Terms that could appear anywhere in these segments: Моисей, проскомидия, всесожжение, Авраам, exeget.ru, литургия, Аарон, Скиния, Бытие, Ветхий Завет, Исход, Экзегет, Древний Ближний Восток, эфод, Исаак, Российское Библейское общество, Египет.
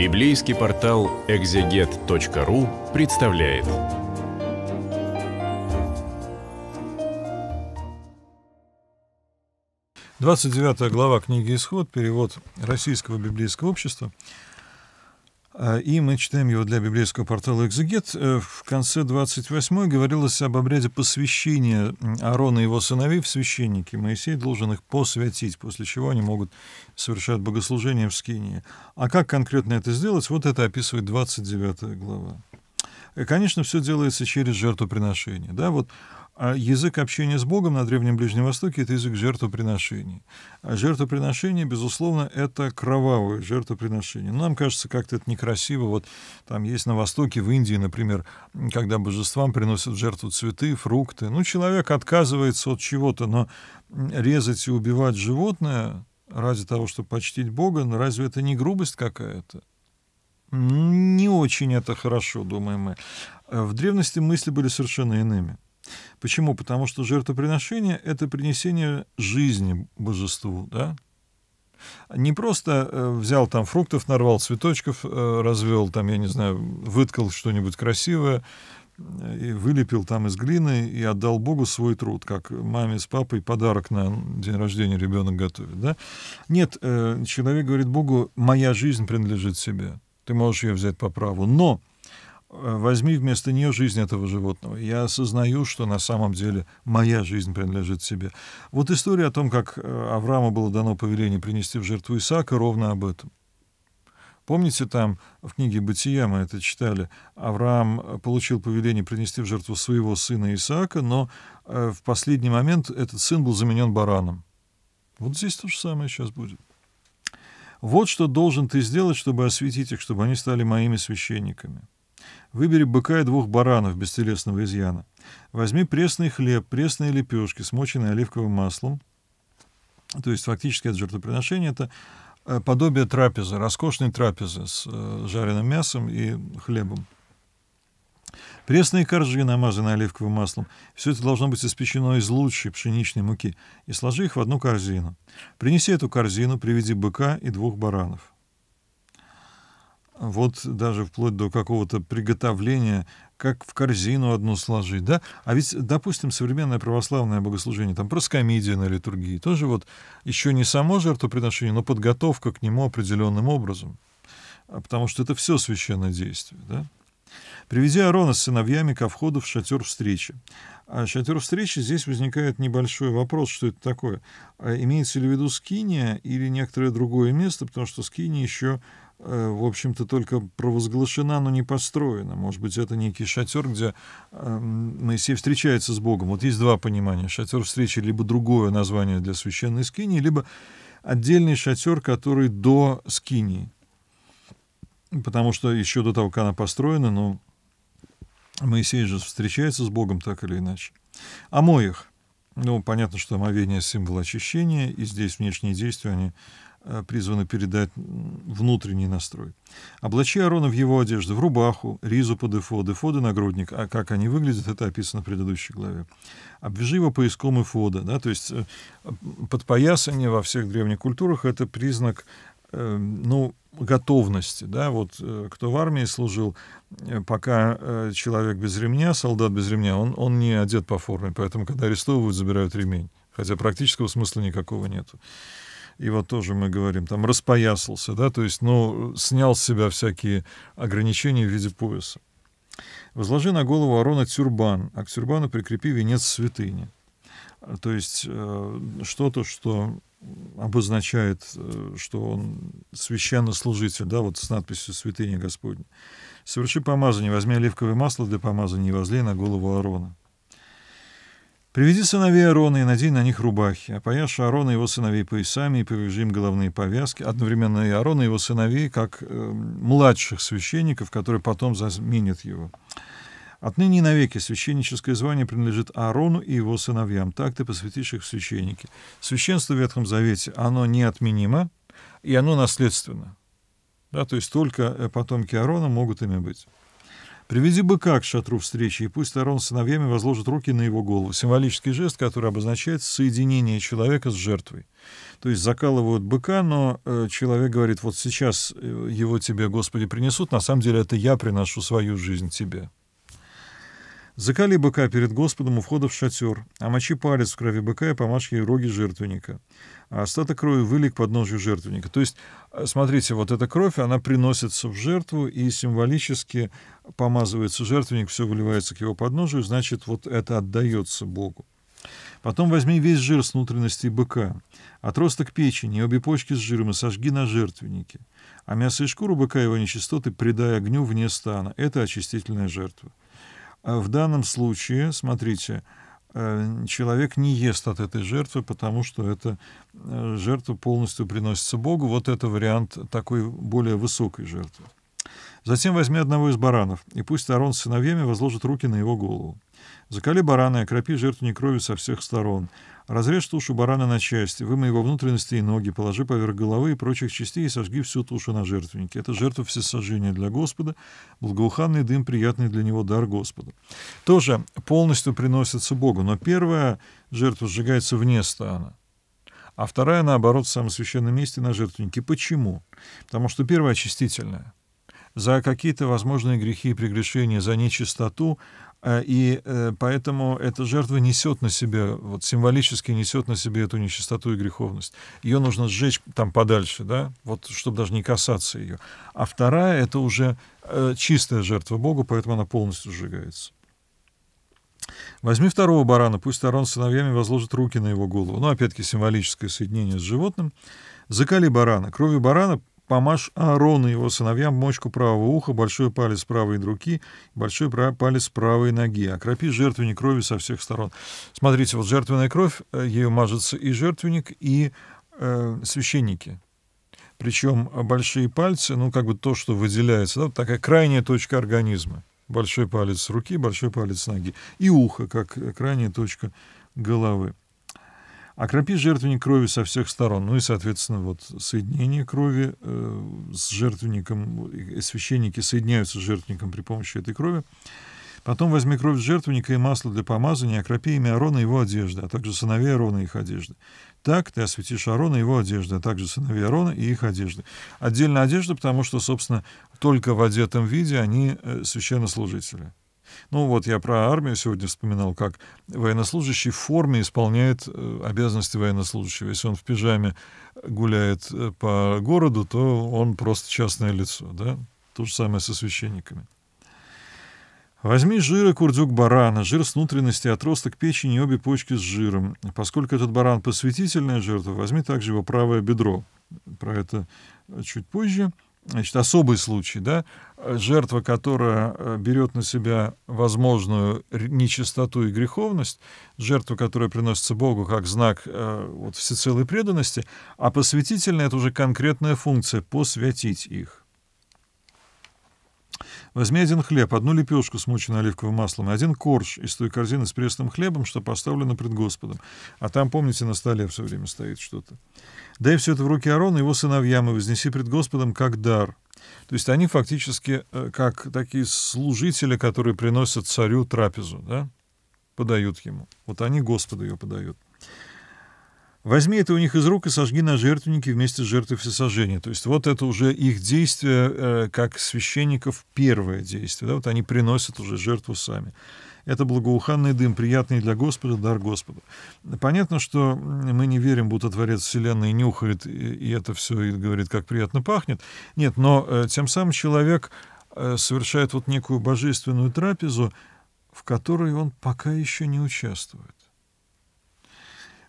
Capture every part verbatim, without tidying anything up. Библейский портал экзегет точка ру представляет. двадцать девятая глава книги «Исход», перевод Российского Библейского общества. И мы читаем его для библейского портала «Экзегет». В конце двадцать восьмой говорилось об обряде посвящения Аарона и его сыновей в священники. Моисей должен их посвятить, после чего они могут совершать богослужение в Скинии. А как конкретно это сделать, вот это описывает двадцать девятая глава. Конечно, все делается через жертвоприношение. Да? Вот язык общения с Богом на Древнем Ближнем Востоке — это язык жертвоприношений. А жертвоприношение, безусловно, это кровавое жертвоприношение. Нам кажется, как-то это некрасиво. Вот там есть на Востоке, в Индии, например, когда божествам приносят в жертву цветы, фрукты. Ну, человек отказывается от чего-то, но резать и убивать животное ради того, чтобы почтить Бога, ну, разве это не грубость какая-то? Не очень это хорошо, думаем мы. В древности мысли были совершенно иными. Почему? Потому что жертвоприношение — это принесение жизни божеству, да? Не просто взял там фруктов, нарвал, цветочков развел, там, я не знаю, выткал что-нибудь красивое, и вылепил там из глины и отдал Богу свой труд, как маме с папой подарок на день рождения ребенок готовит, да? Нет, человек говорит Богу: «Моя жизнь принадлежит тебе, ты можешь ее взять по праву, но возьми вместо нее жизнь этого животного. Я осознаю, что на самом деле моя жизнь принадлежит тебе». Вот история о том, как Аврааму было дано повеление принести в жертву Исаака, ровно об этом. Помните, там в книге «Бытия» мы это читали, Авраам получил повеление принести в жертву своего сына Исаака, но в последний момент этот сын был заменен бараном. Вот здесь то же самое сейчас будет. «Вот что должен ты сделать, чтобы осветить их, чтобы они стали моими священниками. Выбери быка и двух баранов без телесного изъяна. Возьми пресный хлеб, пресные лепешки, смоченные оливковым маслом». То есть фактически это жертвоприношение — это подобие трапезы, роскошной трапезы с жареным мясом и хлебом. «Пресные коржи, намазанные оливковым маслом. Все это должно быть испечено из лучшей пшеничной муки. И сложи их в одну корзину. Принеси эту корзину, приведи быка и двух баранов». Вот даже вплоть до какого-то приготовления, как в корзину одну сложить, да? А ведь, допустим, современное православное богослужение, там проскомидия на литургии, тоже вот еще не само жертвоприношение, но подготовка к нему определенным образом, потому что это все священное действие, да? «Приведи Аарона с сыновьями ко входу в шатер встречи». А шатер встречи — здесь возникает небольшой вопрос, что это такое. Имеется ли в виду Скиния или некоторое другое место, потому что Скиния еще, в общем-то, только провозглашена, но не построена. Может быть, это некий шатер, где Моисей встречается с Богом. Вот есть два понимания. Шатер встречи — либо другое название для священной Скинии, либо отдельный шатер, который до Скинии. Потому что еще до того, как она построена, но Моисей же встречается с Богом так или иначе. «Омой их». Ну, понятно, что омовение — символ очищения, и здесь внешние действия, они призваны передать внутренний настрой. «Облачи Аарона в его одежды, в рубаху, ризу под эфод, эфод и нагрудник». А как они выглядят, это описано в предыдущей главе. «Обвяжи его пояском эфода». Да? То есть подпоясание во всех древних культурах — это признак, ну, готовности, да, вот кто в армии служил, пока человек без ремня, солдат без ремня, он, он не одет по форме, поэтому, когда арестовывают, забирают ремень, хотя практического смысла никакого нету. И вот тоже мы говорим, там, распоясался, да, то есть, ну, снял с себя всякие ограничения в виде пояса. «Возложи на голову Аарона тюрбан, а к тюрбану прикрепи венец святыни». То есть что-то, что обозначает, что он священнослужитель, да, вот с надписью «Святыня Господня». «Соверши помазание, возьми оливковое масло для помазания и возлей на голову Аарона. Приведи сыновей Аарона и надень на них рубахи, опояшь Аарона и его сыновей поясами и повяжи им головные повязки», одновременно и Аарона и его сыновей, как э, младших священников, которые потом заменят его. «Отныне и навеки священническое звание принадлежит Аарону и его сыновьям. Так ты посвятишь их в священники». Священство в Ветхом Завете, оно неотменимо, и оно наследственно. Да, то есть только потомки Аарона могут ими быть. «Приведи быка к шатру встречи, и пусть Аарон с сыновьями возложат руки на его голову». Символический жест, который обозначает соединение человека с жертвой. То есть закалывают быка, но человек говорит: «Вот сейчас его тебе, Господи, принесут, на самом деле это я приношу свою жизнь тебе». «Закали быка перед Господом у входа в шатер, омочи палец в крови быка и помажь ей роги жертвенника, а остаток крови выли к подножию жертвенника». То есть, смотрите, вот эта кровь, она приносится в жертву и символически помазывается жертвенник, все выливается к его подножию, значит, вот это отдается Богу. «Потом возьми весь жир с внутренностей быка, отросток печени и обе почки с жиром и сожги на жертвеннике, а мясо и шкуру быка его нечистоты предай огню вне стана». Это очистительная жертва. В данном случае, смотрите, человек не ест от этой жертвы, потому что эта жертва полностью приносится Богу. Вот это вариант такой более высокой жертвы. «Затем возьми одного из баранов, и пусть Аарон с сыновьями возложит руки на его голову. Закали барана и окропи жертвенник кровью со всех сторон. Разрежь тушу барана на части, вымой его внутренности и ноги, положи поверх головы и прочих частей и сожги всю тушу на жертвеннике. Это жертва всесожжения для Господа, благоуханный дым, приятный для него дар Господа». Тоже полностью приносится Богу, но первая жертва сжигается вне стана, а вторая, наоборот, в самом священном месте на жертвеннике. Почему? Потому что первая очистительная. За какие-то возможные грехи и прегрешения, за нечистоту, и поэтому эта жертва несет на себе, вот символически несет на себе эту нечистоту и греховность. Ее нужно сжечь там подальше, да, вот, чтобы даже не касаться ее. А вторая — это уже чистая жертва Богу, поэтому она полностью сжигается. «Возьми второго барана, пусть Аарон с сыновьями возложит руки на его голову». Ну, опять-таки, символическое соединение с животным. «Закали барана, кровью барана помажь Аарону и его сыновьям мочку правого уха, большой палец правой руки, большой палец правой ноги. Окропи жертвенник крови со всех сторон». Смотрите, вот жертвенная кровь, ею мажется и жертвенник, и э, священники. Причем большие пальцы, ну, как бы то, что выделяется, да, такая крайняя точка организма. Большой палец руки, большой палец ноги. И ухо, как крайняя точка головы. «Окропи жертвенник крови со всех сторон». Ну и, соответственно, вот соединение крови э, с жертвенником, священники соединяются с жертвенником при помощи этой крови. «Потом возьми кровь жертвенника и масло для помазания, окропи имя Аарона и его одежды, а также сыновей Аарона и их одежды. Так ты осветишь Аарона и его одежды, а также сыновей Аарона и их одежды». Отдельно одежда, потому что, собственно, только в одетом виде они э, священнослужители. Ну вот я про армию сегодня вспоминал, как военнослужащий в форме исполняет обязанности военнослужащего. Если он в пижаме гуляет по городу, то он просто частное лицо. Да? То же самое со священниками. «Возьми жир и курдюк барана, жир с внутренности, отросток печени и обе почки с жиром. Поскольку этот баран посвятительная жертва, возьми также его правое бедро». Про это чуть позже. Значит, особый случай, да, жертва, которая берет на себя возможную нечистоту и греховность, жертва, которая приносится Богу как знак вот, всецелой преданности, а посвятительная — это уже конкретная функция — посвятить их. «Возьми один хлеб, одну лепешку, смоченную оливковым маслом, и один корж из той корзины с пресным хлебом, что поставлено пред Господом». А там, помните, на столе все время стоит что-то. «Дай все это в руки Аарона и его сыновьям, и вознеси пред Господом как дар». То есть они фактически как такие служители, которые приносят царю трапезу, да? Подают ему. Вот они Господу ее подают. «Возьми это у них из рук и сожги на жертвеннике вместе с жертвой всесожжения». То есть вот это уже их действие, как священников, первое действие. Да? Вот они приносят уже жертву сами. «Это благоуханный дым, приятный для Господа, дар Господу». Понятно, что мы не верим, будто Творец Вселенной нюхает, и это все и говорит, как приятно пахнет. Нет, но тем самым человек совершает вот некую божественную трапезу, в которой он пока еще не участвует.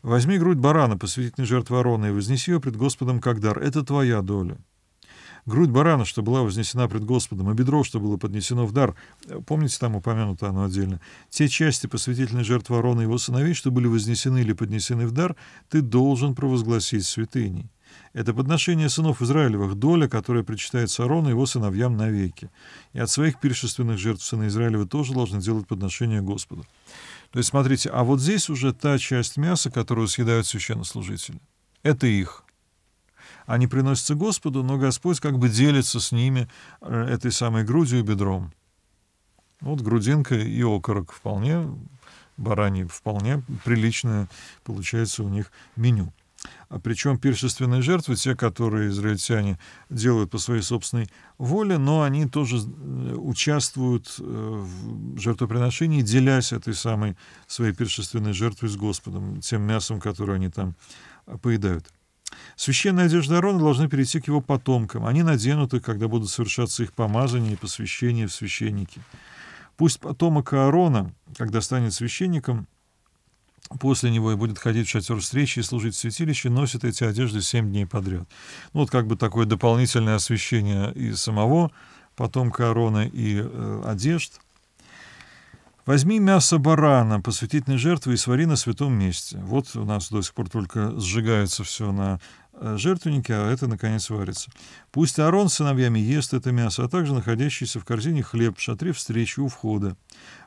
«Возьми грудь барана, посвятительной жертвы Аарона, и вознеси ее пред Господом как дар. Это твоя доля». Грудь барана, что была вознесена пред Господом, и бедро, что было поднесено в дар, помните, там упомянуто оно отдельно, те части посвятительной жертвы Аарона и его сыновей, что были вознесены или поднесены в дар, ты должен провозгласить святыней. Это подношение сынов Израилевых, доля, которая причитается Аарону и его сыновьям навеки. И от своих пиршественных жертв сына Израилева тоже должны делать подношение Господу. То есть, смотрите, а вот здесь уже та часть мяса, которую съедают священнослужители. Это их. Они приносятся Господу, но Господь как бы делится с ними этой самой грудью и бедром. Вот грудинка и окорок вполне, бараньи вполне приличное получается у них меню. А причем пиршественные жертвы, те, которые израильтяне делают по своей собственной воле, но они тоже участвуют в жертвоприношении, делясь этой самой своей пиршественной жертвой с Господом, тем мясом, которое они там поедают. Священная одежда Аарона должна перейти к его потомкам. Они наденуты, когда будут совершаться их помазания и посвящение в священники. Пусть потомок Аарона, когда станет священником, после него и будет ходить в шатер встречи и служить в святилище, носит эти одежды семь дней подряд. Ну, вот как бы такое дополнительное освящение и самого потомка Аарона, и э, одежд. «Возьми мясо барана, посвятительной жертвы, и свари на святом месте». Вот у нас до сих пор только сжигается все на жертвеннике, а это, наконец, варится. «Пусть Аарон с сыновьями ест это мясо, а также находящийся в корзине хлеб в шатре встречи у входа.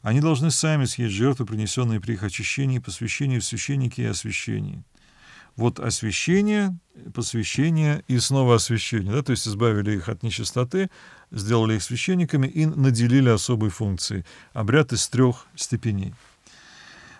Они должны сами съесть жертвы, принесенные при их очищении, посвящении в священнике и освящении». Вот освящение, посвящение и снова освящение. Да? То есть избавили их от нечистоты, сделали их священниками и наделили особой функцией. Обряд из трех степеней.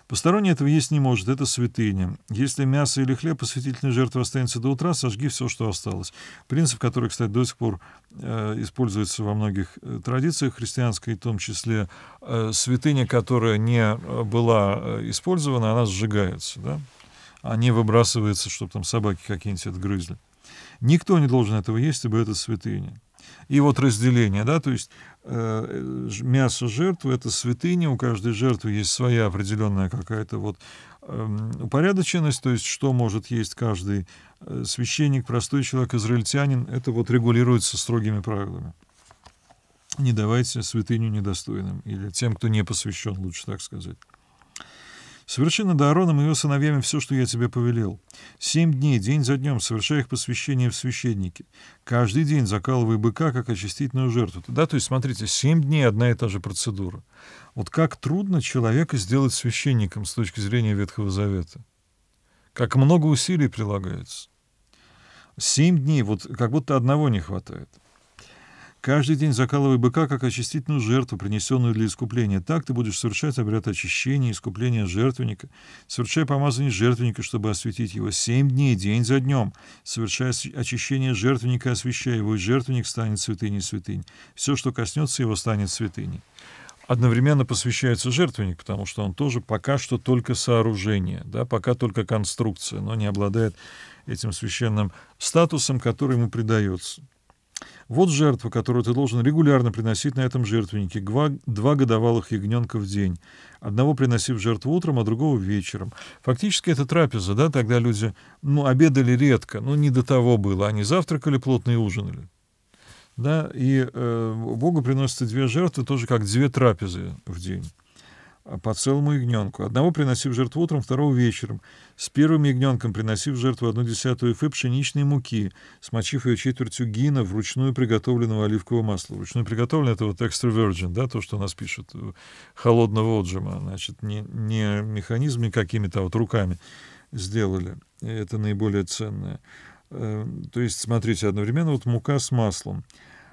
Посторонний этого есть не может, это святыня. Если мясо или хлеб посвятительной жертвы останется до утра, сожги все, что осталось. Принцип, который, кстати, до сих пор э, используется во многих традициях христианской, в том числе э, святыня, которая не была использована, она сжигается, да? А не выбрасывается, чтобы там собаки какие-нибудь отгрызли. Никто не должен этого есть, ибо это святыня. И вот разделение, да, то есть э, мясо жертвы — это святыня, у каждой жертвы есть своя определенная какая-то вот э, упорядоченность, то есть что может есть каждый э, священник, простой человек, израильтянин, это вот регулируется строгими правилами. Не давайте святыню недостойным, или тем, кто не посвящен, лучше так сказать. «Соверши над Аароном и его сыновьями все, что я тебе повелел. Семь дней, день за днем, совершай их посвящение в священнике. Каждый день закалывай быка, как очистительную жертву». Да, то есть, смотрите, семь дней одна и та же процедура. Вот как трудно человека сделать священником с точки зрения Ветхого Завета. Как много усилий прилагается. Семь дней, вот как будто одного не хватает. «Каждый день закалывай быка, как очистительную жертву, принесенную для искупления. Так ты будешь совершать обряд очищения и искупления жертвенника. Совершай помазание жертвенника, чтобы осветить его. Семь дней, день за днем. Совершай очищение жертвенника, освящай его, и жертвенник станет святыней святынь. Все, что коснется его, станет святыней». Одновременно посвящается жертвенник, потому что он тоже пока что только сооружение, да, пока только конструкция, но не обладает этим священным статусом, который ему придается. «Вот жертва, которую ты должен регулярно приносить на этом жертвеннике, два, два годовалых ягненка в день, одного приносив жертву утром, а другого вечером». Фактически это трапеза, да, тогда люди, ну, обедали редко, ну, не до того было, они завтракали плотно и ужинали, да, и э, Богу приносятся две жертвы, тоже как две трапезы в день. По целому ягненку. Одного приносив жертву утром, второго вечером. С первым ягненком приносив жертву одну десятую эфы пшеничной муки, смочив ее четвертью гина вручную приготовленного оливкового масла. Вручную приготовленное — это вот extra virgin, да, то, что у нас пишут, холодного отжима. Значит, не, не механизмами какими-то, а вот руками сделали. Это наиболее ценное. То есть, смотрите, одновременно вот мука с маслом.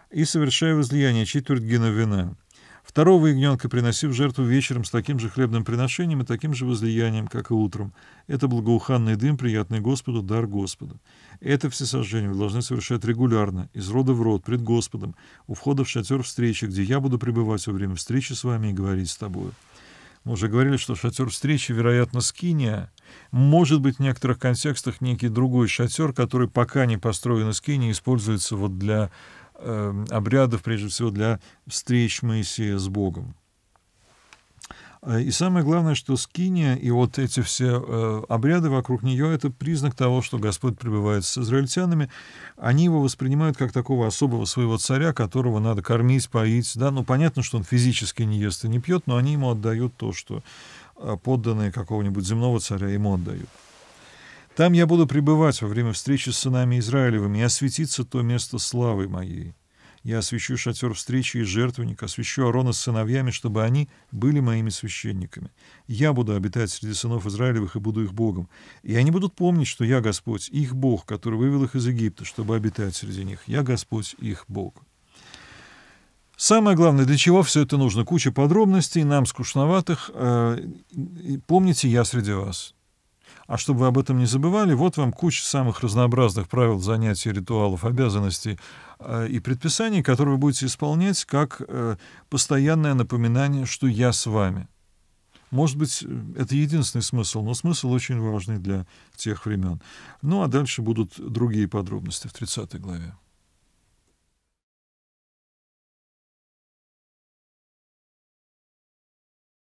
И совершая возлияние четверть гина вина. Второго ягненка приносив жертву вечером с таким же хлебным приношением и таким же возлиянием, как и утром. Это благоуханный дым, приятный Господу, дар Господа. Это всесожжение вы должны совершать регулярно, из рода в род, пред Господом, у входа в шатер встречи, где я буду пребывать во время встречи с вами и говорить с тобою. Мы уже говорили, что шатер встречи, вероятно, скиния. Может быть, в некоторых контекстах некий другой шатер, который пока не построен из скинии, используется вот для... обрядов, прежде всего, для встреч Моисея с Богом. И самое главное, что скиния и вот эти все обряды вокруг нее — это признак того, что Господь пребывает с израильтянами. Они его воспринимают как такого особого своего царя, которого надо кормить, поить. Да? Ну, понятно, что он физически не ест и не пьет, но они ему отдают то, что подданные какого-нибудь земного царя ему отдают. Там я буду пребывать во время встречи с сынами Израилевыми, и осветится то место славы моей. Я освящу шатер встречи и жертвенник, освящу Аарона с сыновьями, чтобы они были моими священниками. Я буду обитать среди сынов Израилевых и буду их Богом. И они будут помнить, что я Господь, их Бог, который вывел их из Египта, чтобы обитать среди них. Я Господь, их Бог». Самое главное, для чего все это нужно? Куча подробностей, нам скучноватых. Помните, я среди вас. А чтобы вы об этом не забывали, вот вам куча самых разнообразных правил, занятий, ритуалов, обязанностей и предписаний, которые вы будете исполнять как постоянное напоминание, что я с вами. Может быть, это единственный смысл, но смысл очень важный для тех времен. Ну а дальше будут другие подробности в тридцатой главе.